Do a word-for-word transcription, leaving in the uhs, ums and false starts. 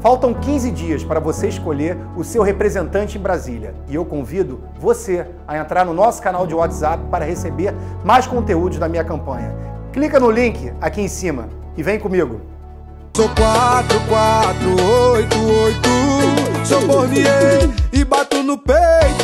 Faltam quinze dias para você escolher o seu representante em Brasília e eu convido você a entrar no nosso canal de WhatsApp para receber mais conteúdos da minha campanha. Clica no link aqui em cima e vem comigo. Sou quatro quatro oito oito, sou Bornier e bato no peito.